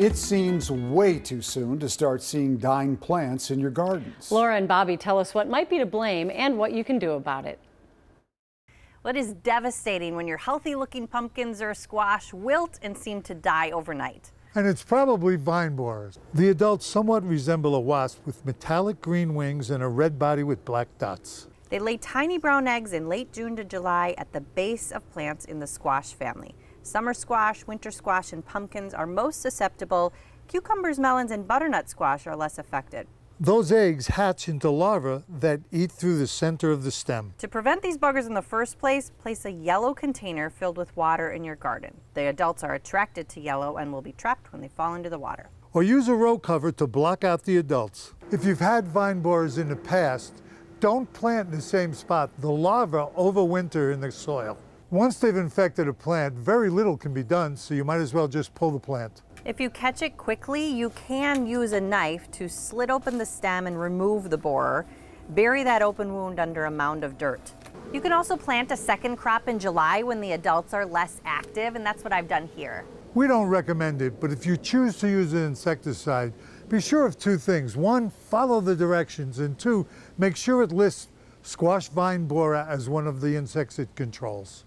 It seems way too soon to start seeing dying plants in your gardens. Laura and Bobby tell us what might be to blame and what you can do about it. Well, it is devastating when your healthy-looking pumpkins or squash wilt and seem to die overnight. And it's probably vine borers. The adults somewhat resemble a wasp with metallic green wings and a red body with black dots. They lay tiny brown eggs in late June to July at the base of plants in the squash family. Summer squash, winter squash, and pumpkins are most susceptible. Cucumbers, melons, and butternut squash are less affected. Those eggs hatch into larvae that eat through the center of the stem. To prevent these buggers in the first place, place a yellow container filled with water in your garden. The adults are attracted to yellow and will be trapped when they fall into the water. Or use a row cover to block out the adults. If you've had vine borers in the past, don't plant in the same spot. The larvae overwinter in the soil. Once they've infected a plant, very little can be done, so you might as well just pull the plant. If you catch it quickly, you can use a knife to slit open the stem and remove the borer. Bury that open wound under a mound of dirt. You can also plant a second crop in July when the adults are less active, and that's what I've done here. We don't recommend it, but if you choose to use an insecticide, be sure of two things. One, follow the directions, and two, make sure it lists squash vine borer as one of the insects it controls.